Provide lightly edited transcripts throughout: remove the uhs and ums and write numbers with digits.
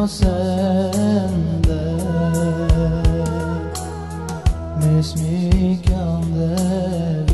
Now send that miss me come there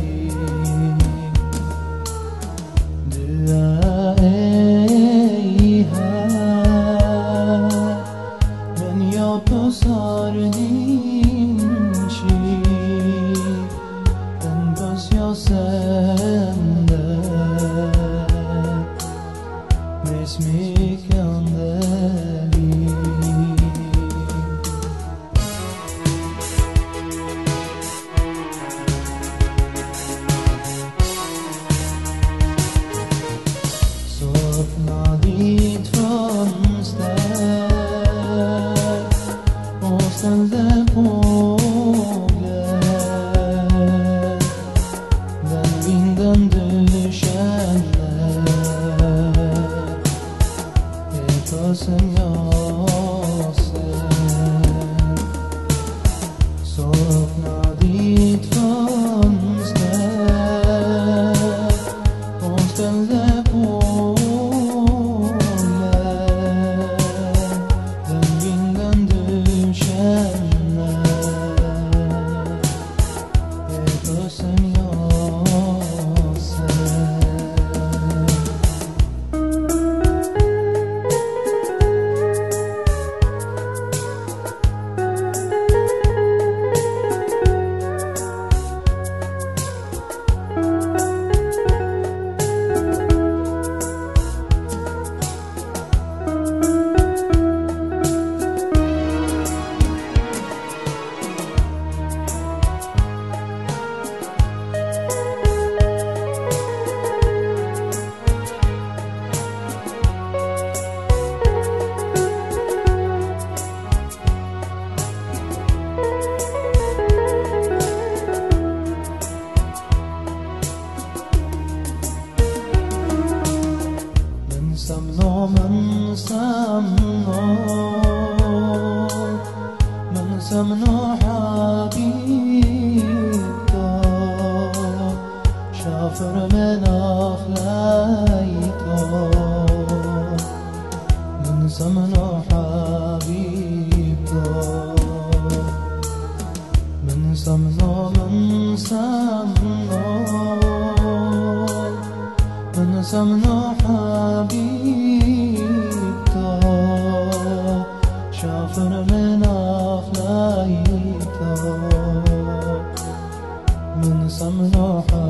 من سمنو